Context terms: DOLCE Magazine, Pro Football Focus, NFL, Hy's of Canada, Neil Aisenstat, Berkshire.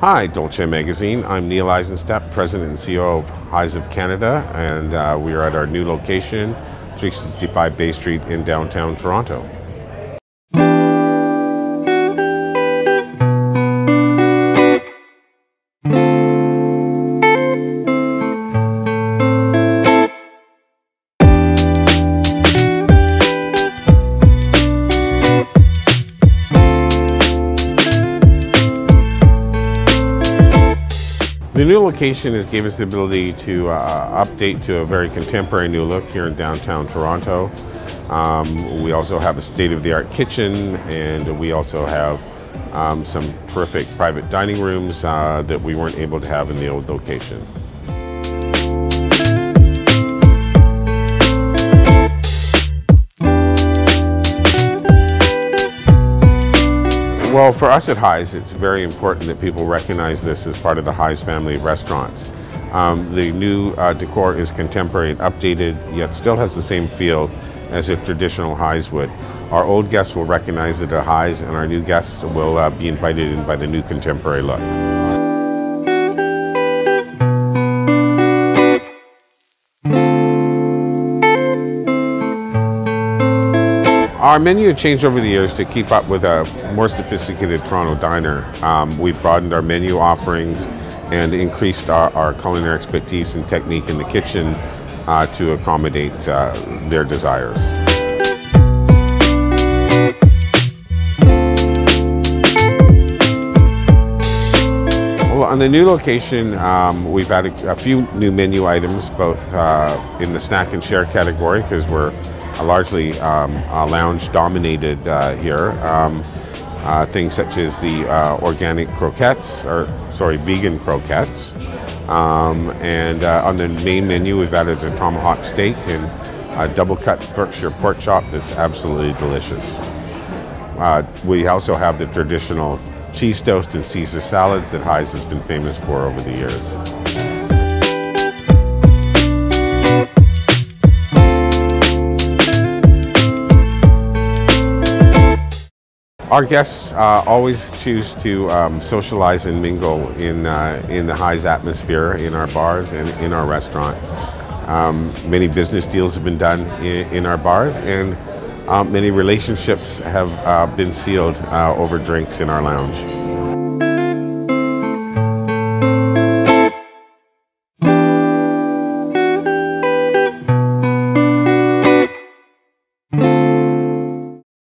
Hi, Dolce Magazine. I'm Neil Aisenstat, President and CEO of Hy's of Canada, and we are at our new location, 365 Bay Street in downtown Toronto. The new location has gave us the ability to update to a very contemporary new look here in downtown Toronto. We also have a state-of-the-art kitchen, and we also have some terrific private dining rooms that we weren't able to have in the old location. Well, for us at Hy's, it's very important that people recognize this as part of the Hy's family of restaurants. The new decor is contemporary and updated, yet still has the same feel as a traditional Hy's would. Our old guests will recognize it at Hy's, and our new guests will be invited in by the new contemporary look. Our menu changed over the years to keep up with a more sophisticated Toronto diner. We broadened our menu offerings and increased our culinary expertise and technique in the kitchen to accommodate their desires. Well, on the new location, we've added a few new menu items, both in the snack and share category, because we're largely lounge-dominated here. Things such as the vegan croquettes. On the main menu, we've added a tomahawk steak and a double-cut Berkshire pork chop that's absolutely delicious. We also have the traditional cheese toast and Caesar salads that Hy's has been famous for over the years. Our guests always choose to socialize and mingle in the Hy's atmosphere, in our bars and in our restaurants. Many business deals have been done in our bars, and many relationships have been sealed over drinks in our lounge.